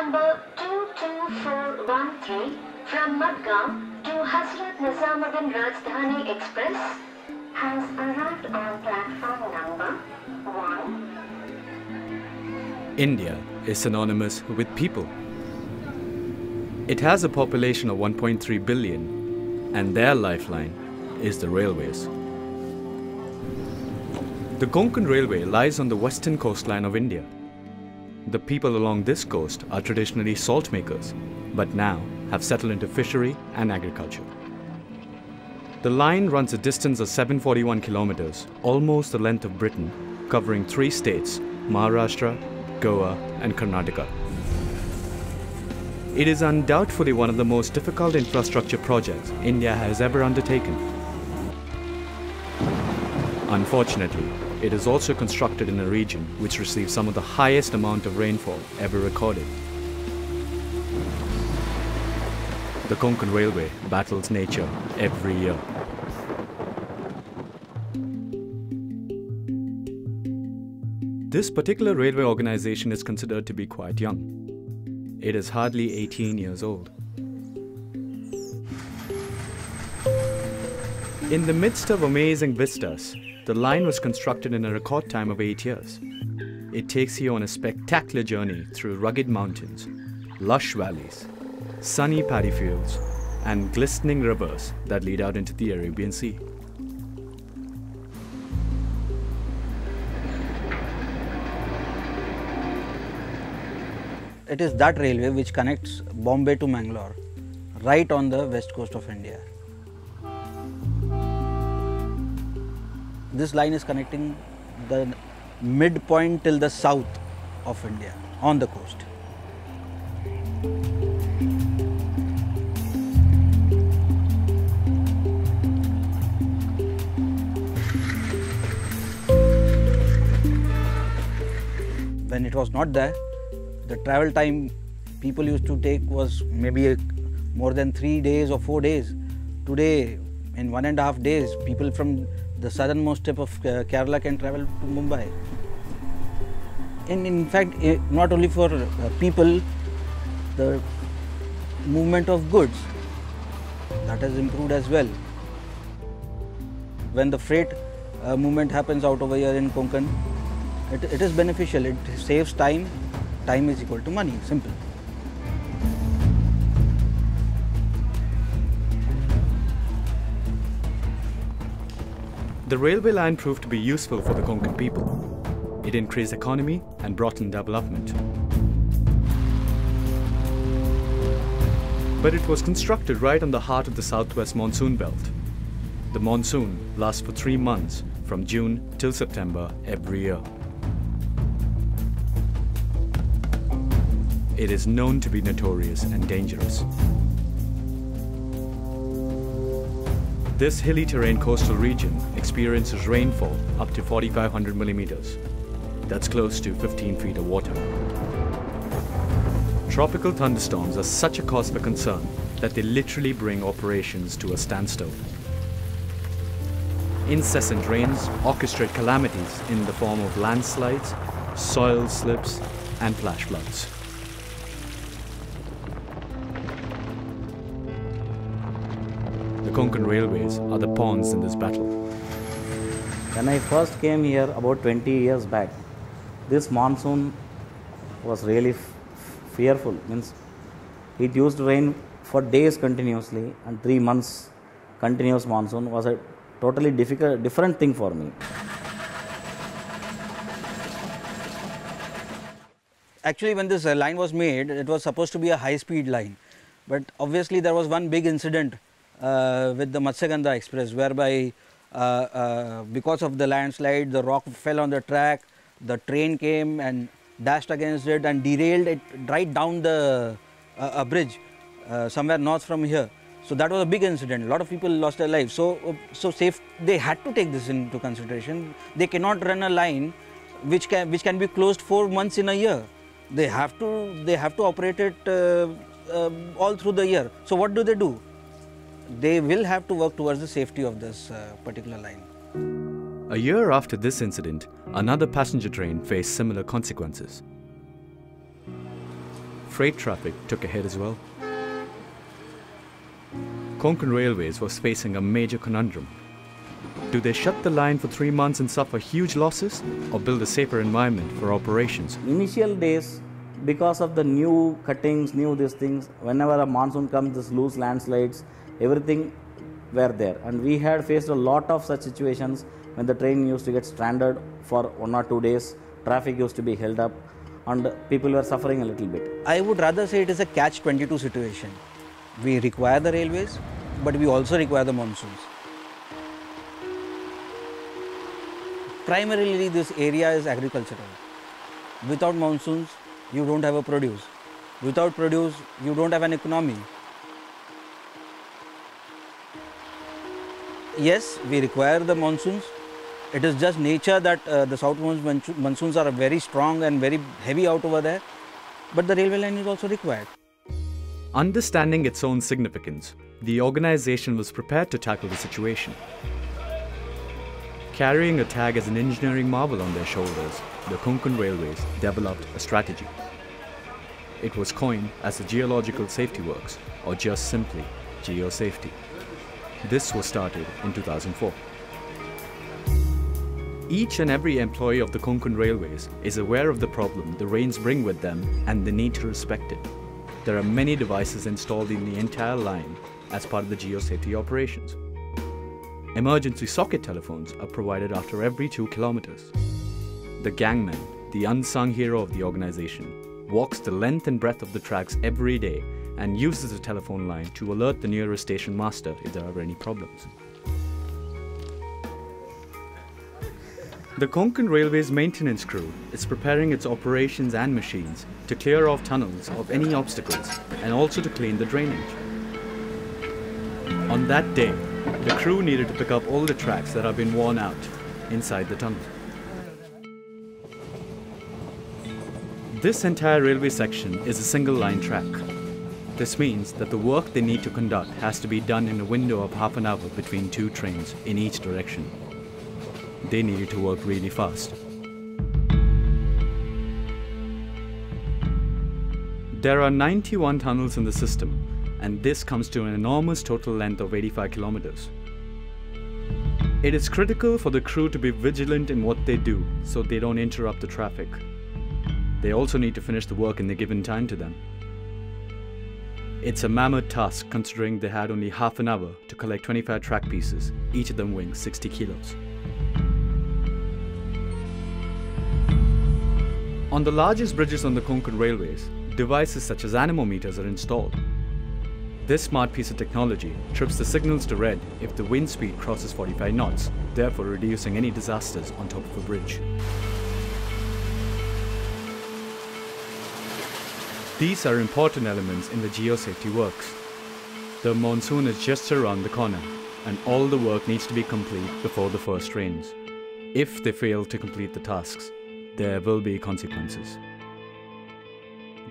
number 22413 from Madgaon to Hazrat Nizamuddin Rajdhani Express has arrived on platform number 1. India is synonymous with people. It has a population of 1.3 billion, and their lifeline is the railways. The Konkan Railway lies on the western coastline of India. The people along this coast are traditionally salt makers, but now have settled into fishery and agriculture. The line runs a distance of 741 kilometers, almost the length of Britain, covering 3 states, Maharashtra, Goa, and Karnataka. It is undoubtedly one of the most difficult infrastructure projects India has ever undertaken. Unfortunately, it is also constructed in a region which receives some of the highest amount of rainfall ever recorded. The Konkan Railway battles nature every year. This particular railway organization is considered to be quite young. It is hardly 18 years old. In the midst of amazing vistas, the line was constructed in a record time of 8 years. It takes you on a spectacular journey through rugged mountains, lush valleys, sunny paddy fields, and glistening rivers that lead out into the Arabian Sea. It is that railway which connects Bombay to Mangalore, right on the west coast of India. This line is connecting the midpoint till the south of India, on the coast. When it was not there, the travel time people used to take was maybe more than 3 days or 4 days. Today, in 1.5 days, people from the southernmost tip of Kerala can travel to Mumbai. And in fact, not only for people, the movement of goods, that has improved as well. When the freight movement happens out over here in Konkan, it is beneficial, it saves time. Time is equal to money, simple. The railway line proved to be useful for the Konkan people. It increased economy and brought in development. But it was constructed right on the heart of the southwest monsoon belt. The monsoon lasts for 3 months, from June till September every year. It is known to be notorious and dangerous. This hilly terrain coastal region experiences rainfall up to 4,500 millimeters. That's close to 15 feet of water. Tropical thunderstorms are such a cause for concern that they literally bring operations to a standstill. Incessant rains orchestrate calamities in the form of landslides, soil slips, and flash floods. The Konkan Railways are the pawns in this battle. When I first came here about 20 years back, this monsoon was really fearful. Means it used to rain for days continuously, and 3 months continuous monsoon was a totally different thing for me. Actually, when this line was made, it was supposed to be a high-speed line, but obviously there was one big incident with the Matsagaanda Express, whereby because of the landslide, the rock fell on the track, the train came and dashed against it and derailed it right down the a bridge somewhere north from here. So that was a big incident. A lot of people lost their lives. So they had to take this into consideration. They cannot run a line which can be closed 4 months in a year. They have to operate it all through the year. So what do? They will have to work towards the safety of this particular line. A year after this incident, another passenger train faced similar consequences. freight traffic took a hit as well. Konkan Railways was facing a major conundrum. Do they shut the line for 3 months and suffer huge losses, or build a safer environment for operations? Initial days, because of the new cuttings, new these things, whenever a monsoon comes, this loose landslides, everything were there. And we had faced a lot of such situations when the train used to get stranded for 1 or 2 days, traffic used to be held up, and people were suffering a little bit. I would rather say it is a catch-22 situation. We require the railways, but we also require the monsoons. Primarily, this area is agricultural. Without monsoons, you don't have a produce. Without produce, you don't have an economy. Yes, we require the monsoons. It is just nature that the south monsoons are very strong and very heavy out over there. But the railway line is also required. Understanding its own significance, the organization was prepared to tackle the situation. Carrying a tag as an engineering marvel on their shoulders, the Konkan Railways developed a strategy. It was coined as the Geological Safety Works, or just simply Geosafety. This was started in 2004. Each and every employee of the Konkan Railways is aware of the problem the rains bring with them and the need to respect it. There are many devices installed in the entire line as part of the geosafety operations. Emergency socket telephones are provided after every 2 kilometers. The gangman, the unsung hero of the organization, walks the length and breadth of the tracks every day and uses the telephone line to alert the nearest station master if there are any problems. The Konkan Railway's maintenance crew is preparing its operations and machines to clear off tunnels of any obstacles and also to clean the drainage. On that day, the crew needed to pick up all the tracks that have been worn out inside the tunnel. This entire railway section is a single line track. This means that the work they need to conduct has to be done in a window of half an hour between 2 trains in each direction. They needed to work really fast. There are 91 tunnels in the system, and this comes to an enormous total length of 85 kilometers. It is critical for the crew to be vigilant in what they do so they don't interrupt the traffic. They also need to finish the work in the given time to them. It's a mammoth task considering they had only half an hour to collect 25 track pieces, each of them weighing 60 kilos. On the largest bridges on the Konkan Railways, devices such as anemometers are installed. This smart piece of technology trips the signals to red if the wind speed crosses 45 knots, therefore reducing any disasters on top of a bridge. These are important elements in the geosafety works. The monsoon is just around the corner, and all the work needs to be complete before the first rains. If they fail to complete the tasks, there will be consequences.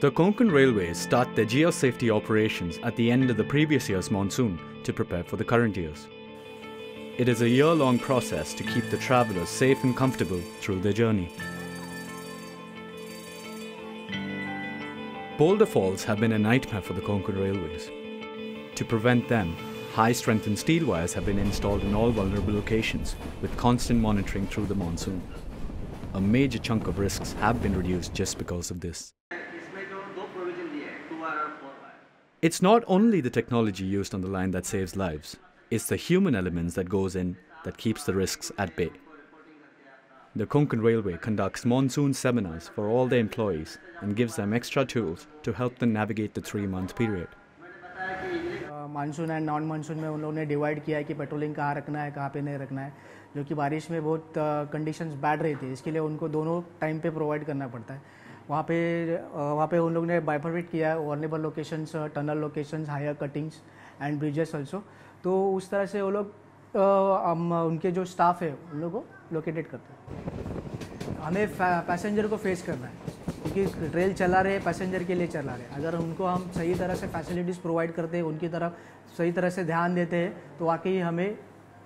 The Konkan Railways start their geosafety operations at the end of the previous year's monsoon to prepare for the current year's. It is a year-long process to keep the travelers safe and comfortable through their journey. Boulder falls have been a nightmare for the Konkan Railways. To prevent them, high-strengthened steel wires have been installed in all vulnerable locations with constant monitoring through the monsoon. A major chunk of risks have been reduced just because of this. It's not only the technology used on the line that saves lives, it's the human elements that goes in that keeps the risks at bay. The Konkan Railway conducts monsoon seminars for all their employees and gives them extra tools to help them navigate the 3-month period. Monsoon and non monsoon में उन लोगों ने divide किया है कि patrolling कहाँ रखना है कहाँ पे नहीं रखना है जो कि बारिश में बहुत कंडीशंस बैड रही थी इसके लिए उनको दोनों टाइम पे प्रोवाइड करना पड़ता है वहाँ पे उन लोगों ने बाइफरकेट किया है vulnerable locations tunnel locations higher cuttings and bridges also तो उस तरह से वो लोग उनके जो स्टाफ है उन लोगों को लोकेटेड करते हैं हमें पैसेंजर को फेस करना है क्योंकि ट्रेल चला रहे पैसेंजर के लिए चला रहे अगर उनको हम सही तरह से फैसिलिटीज़ प्रोवाइड करते हैं उनकी तरफ सही तरह से ध्यान देते हैं तो वाकई हमें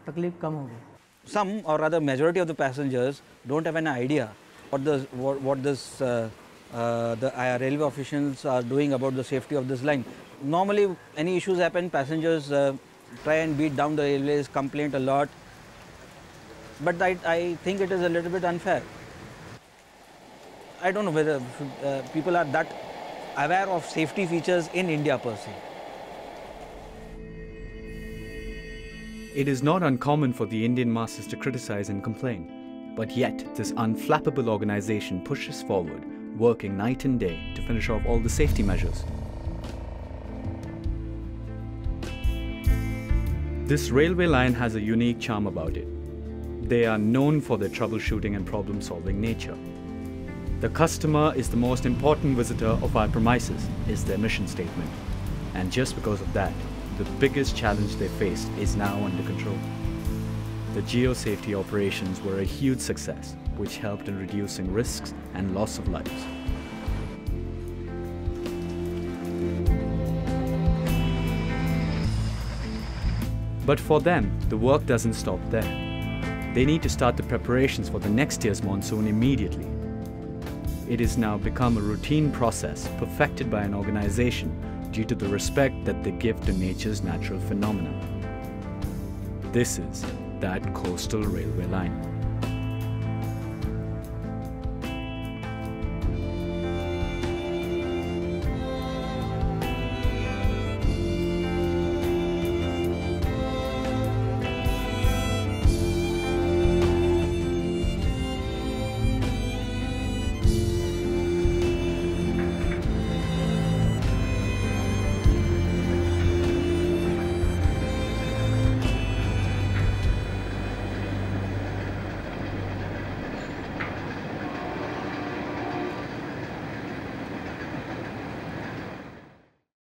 तकलीफ कम होगी सम और other majority of the passengers don't have an idea what this the railway officials are doing about the safety of this line. Normally, any issues happen, passengers try and beat down the railways, complain a lot. But I think it is a little bit unfair. I don't know whether people are that aware of safety features in India per se. It is not uncommon for the Indian masses to criticize and complain. But yet, this unflappable organization pushes forward, working night and day to finish off all the safety measures. This railway line has a unique charm about it. They are known for their troubleshooting and problem-solving nature. The customer is the most important visitor of our premises, is their mission statement. And just because of that, the biggest challenge they faced is now under control. The geo-safety operations were a huge success, which helped in reducing risks and loss of lives. But for them, the work doesn't stop there. They need to start the preparations for the next year's monsoon immediately. It has now become a routine process perfected by an organization due to the respect that they give to nature's natural phenomena. This is that coastal railway line.